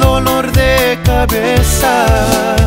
Dolor de cabeza.